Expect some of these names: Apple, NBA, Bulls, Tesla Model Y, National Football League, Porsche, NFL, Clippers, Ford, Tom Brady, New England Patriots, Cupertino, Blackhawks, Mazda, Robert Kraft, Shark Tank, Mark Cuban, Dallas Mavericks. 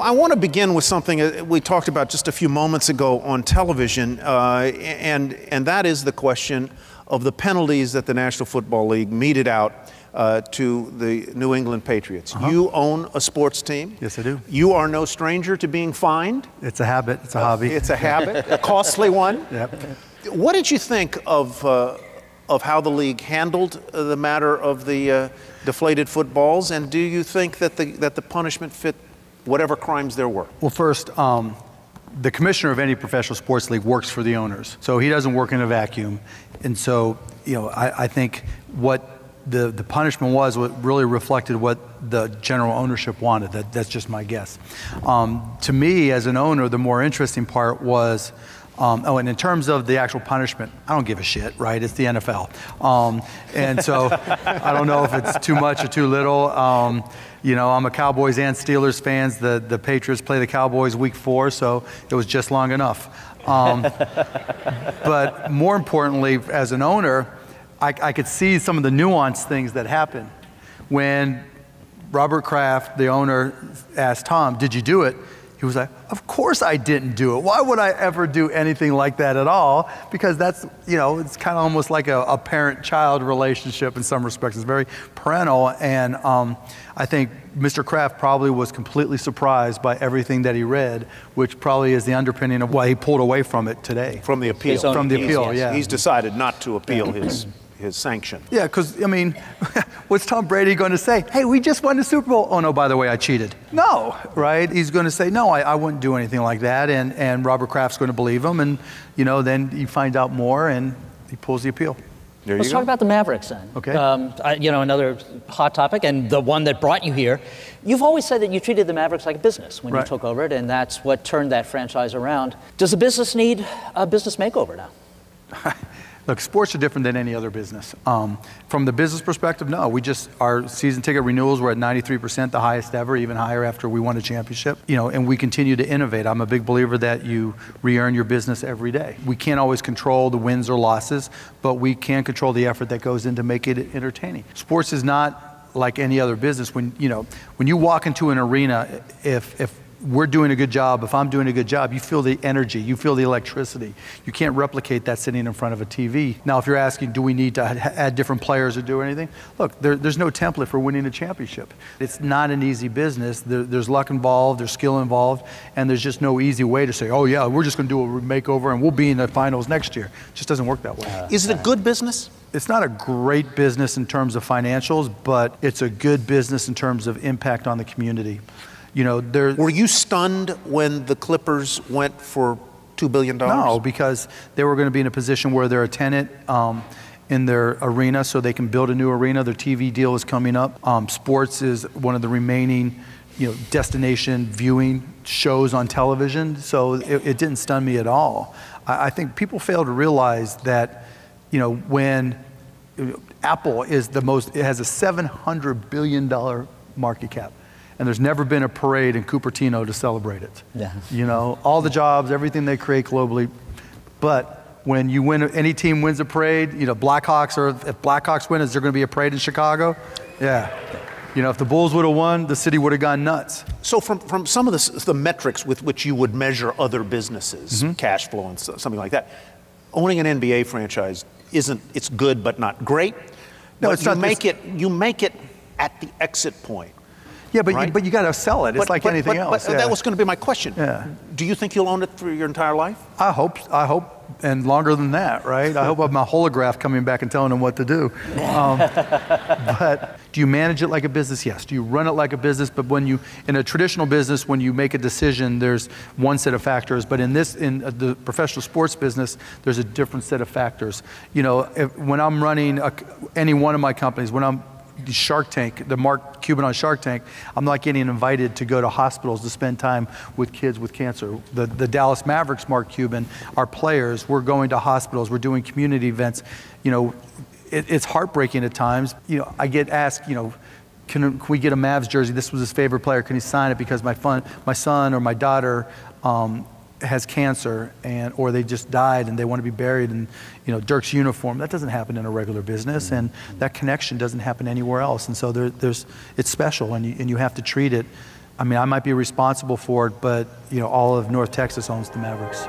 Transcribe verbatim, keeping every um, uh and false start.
I want to begin with something we talked about just a few moments ago on television, uh, and, and that is the question of the penalties that the National Football League meted out uh, to the New England Patriots. Uh-huh. You own a sports team. Yes, I do. You are no stranger to being fined. It's a habit. It's a uh, hobby. It's a habit, a costly one. Yep. What did you think of, uh, of how the league handled the matter of the uh, deflated footballs, and do you think that the, that the punishment fit whatever crimes there were? Well, first, um, the commissioner of any professional sports league works for the owners. So he doesn't work in a vacuum. And so, you know, I, I think what the, the punishment was, what really reflected what the general ownership wanted. That, that's just my guess. Um, to me, as an owner, the more interesting part was, Um, oh, and in terms of the actual punishment, I don't give a shit, right? It's the N F L. Um, and so I don't know if it's too much or too little. Um, you know, I'm a Cowboys and Steelers fans. The, the Patriots play the Cowboys week four, so it was just long enough. Um, but more importantly, as an owner, I, I could see some of the nuanced things that happen. When Robert Kraft, the owner, asked Tom, "Did you do it?" He was like, "Of course I didn't do it. Why would I ever do anything like that at all?" Because that's, you know, it's kind of almost like a, a parent-child relationship in some respects. It's very parental, and um, I think Mister Kraft probably was completely surprised by everything that he read, which probably is the underpinning of why he pulled away from it today. From the appeal. From the appeal, yes. Yeah. He's decided not to appeal his... his sanction. Yeah, because, I mean, what's Tom Brady going to say? Hey, we just won the Super Bowl. Oh, no, by the way, I cheated. No, right? He's going to say, no, I, I wouldn't do anything like that. And, and Robert Kraft's going to believe him. And, you know, then you find out more and he pulls the appeal. There you Let's go. talk about the Mavericks then. Okay. Um, I, you know, another hot topic and the one that brought you here. You've always said that you treated the Mavericks like a business when right. you took over it, and that's what turned that franchise around. Does the business need a business makeover now? Look, sports are different than any other business. Um, from the business perspective, no. We just, our season ticket renewals were at ninety-three percent, the highest ever, even higher after we won a championship. You know, and we continue to innovate. I'm a big believer that you re-earn your business every day. We can't always control the wins or losses, but we can control the effort that goes in to make it entertaining. Sports is not like any other business. When, you know, when you walk into an arena, if, if we're doing a good job, if I'm doing a good job, you feel the energy, you feel the electricity. You can't replicate that sitting in front of a T V. Now, if you're asking, do we need to add different players or do anything? Look, there, there's no template for winning a championship. It's not an easy business. There, there's luck involved, there's skill involved, and there's just no easy way to say, oh yeah, we're just gonna do a makeover and we'll be in the finals next year. It just doesn't work that way. Uh, Is it a good business? It's not a great business in terms of financials, but it's a good business in terms of impact on the community. You know, there, were you stunned when the Clippers went for two billion dollars? No, because they were going to be in a position where they're a tenant um, in their arena, so they can build a new arena. Their T V deal is coming up. Um, sports is one of the remaining, you know, destination viewing shows on television, so it, it didn't stun me at all. I, I think people fail to realize that, you know, when Apple is the most, it has a seven hundred billion dollar market cap. And there's never been a parade in Cupertino to celebrate it. Yeah. You know, all the jobs, everything they create globally. But when you win, any team wins a parade, you know, Blackhawks, or if Blackhawks win, is there going to be a parade in Chicago? Yeah. You know, if the Bulls would have won, the city would have gone nuts. So from, from some of the, the metrics with which you would measure other businesses, mm-hmm. cash flow and something like that, owning an N B A franchise isn't, it's good but not great. No, but it's you not. Make it, you make it at the exit point. Yeah, but, right? you, but you got to sell it. It's but, like but, anything but, else. But yeah. That was going to be my question. Yeah. Do you think you'll own it for your entire life? I hope, I hope, and longer than that, right? I hope I have my holograph coming back and telling them what to do. Um, but do you manage it like a business? Yes. Do you run it like a business? But when you, in a traditional business, when you make a decision, there's one set of factors. But in this, in the professional sports business, there's a different set of factors. You know, if, when I'm running a, any one of my companies, when I'm Shark Tank, the Mark Cuban on Shark Tank, I'm not getting invited to go to hospitals to spend time with kids with cancer. The, the Dallas Mavericks, Mark Cuban, our players, we're going to hospitals, we're doing community events. You know, it, it's heartbreaking at times. You know, I get asked, you know, can, can we get a Mavs jersey? This was his favorite player. Can he sign it because my, fun, my son or my daughter um, has cancer, and or they just died and they want to be buried in, you know, Dirk's uniform. That doesn't happen in a regular business, and that connection doesn't happen anywhere else. And so there, there's, it's special, and you, and you have to treat it. I mean, I might be responsible for it, but you know, all of North Texas owns the Mavericks.